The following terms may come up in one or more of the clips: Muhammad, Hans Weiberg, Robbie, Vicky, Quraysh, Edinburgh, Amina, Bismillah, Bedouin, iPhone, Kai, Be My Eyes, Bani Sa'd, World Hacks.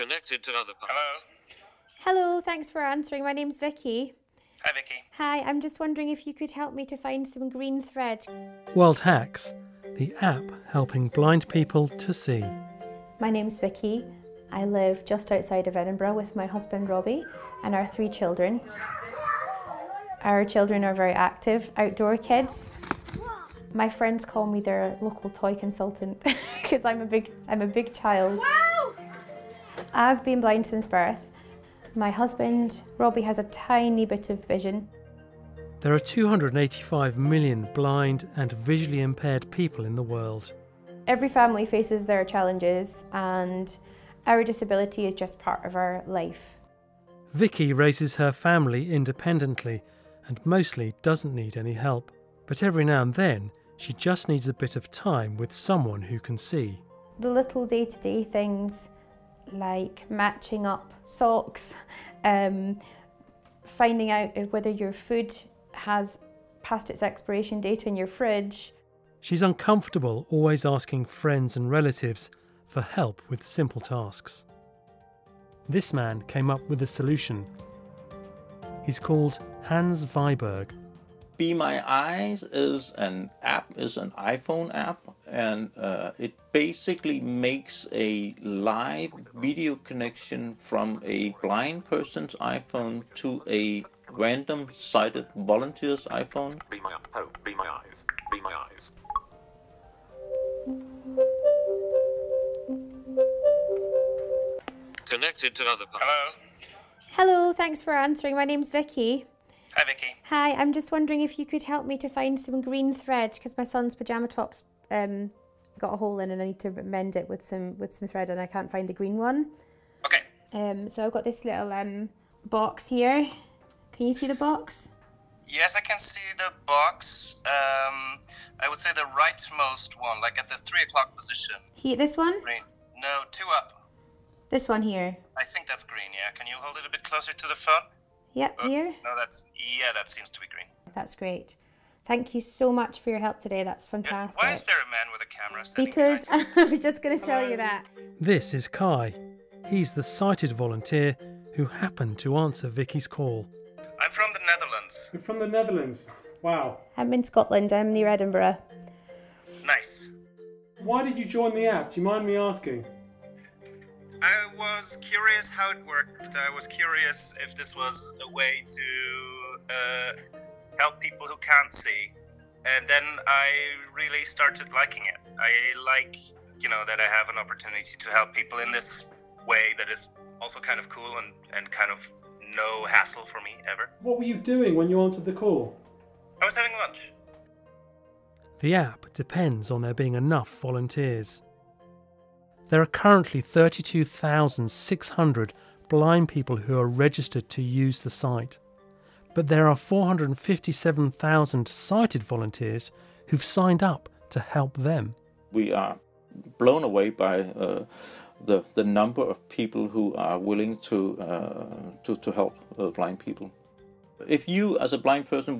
Connected to other parts. Hello, thanks for answering. My name's Vicky. Hi, Vicky. Hi, I'm just wondering if you could help me to find some green thread. World Hacks, the app helping blind people to see. My name's Vicky. I live just outside of Edinburgh with my husband Robbie and our 3 children. Our children are very active, outdoor kids. My friends call me their local toy consultant because I'm a big child. Wow! I've been blind since birth. My husband, Robbie, has a tiny bit of vision. There are 285 million blind and visually impaired people in the world. Every family faces their challenges and our disability is just part of our life. Vicky raises her family independently and mostly doesn't need any help. But every now and then, she just needs a bit of time with someone who can see. The little day-to-day things like matching up socks, finding out whether your food has passed its expiration date in your fridge. She's uncomfortable always asking friends and relatives for help with simple tasks. This man came up with a solution. He's called Hans Weiberg. Be My Eyes is an app, is an iPhone app, and it basically makes a live video connection from a blind person's iPhone to a random sighted volunteer's iPhone. Be my eyes, be my eyes. Connected to other parts. Hello, thanks for answering. My name's Vicky. Hi, Vicky. Hi, I'm just wondering if you could help me to find some green thread because my son's pyjama top's got a hole in and I need to mend it with some thread and I can't find the green one. Okay. So I've got this little box here. Can you see the box? Yes, I can see the box. I would say the rightmost one, like at the 3 o'clock position. Here, this one? Green. No, 2 up. This one here. I think that's green, yeah. Can you hold it a bit closer to the phone? Yep, oh, here. No, that seems to be green. That's great. Thank you so much for your help today. That's fantastic. Why is there a man with a camera standing behind you? Because I was just going to tell you that. This is Kai. He's the sighted volunteer who happened to answer Vicky's call. I'm from the Netherlands. You're from the Netherlands? Wow. I'm in Scotland. I'm near Edinburgh. Nice. Why did you join the app? Do you mind me asking? I was curious how it worked. I was curious if this was a way to help people who can't see. And then I really started liking it. I like, you know, that I have an opportunity to help people in this way that is also kind of cool and kind of no hassle for me ever. What were you doing when you answered the call? I was having lunch. The app depends on there being enough volunteers. There are currently 32,600 blind people who are registered to use the site, but there are 457,000 sighted volunteers who've signed up to help them. We are blown away by the number of people who are willing to help blind people. If you, as a blind person,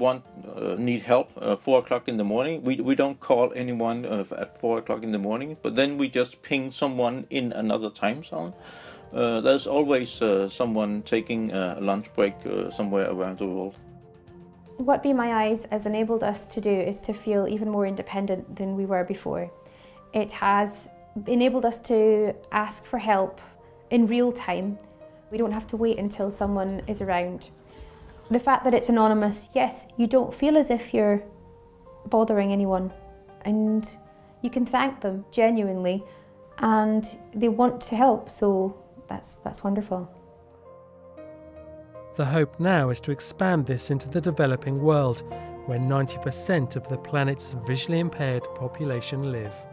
need help at 4 o'clock in the morning, we don't call anyone at 4 o'clock in the morning, but then we just ping someone in another time zone. There's always someone taking a lunch break somewhere around the world. What Be My Eyes has enabled us to do is to feel even more independent than we were before. It has enabled us to ask for help in real time. We don't have to wait until someone is around. The fact that it's anonymous, yes, you don't feel as if you're bothering anyone and you can thank them genuinely and they want to help, so that's wonderful. The hope now is to expand this into the developing world where 90% of the planet's visually impaired population live.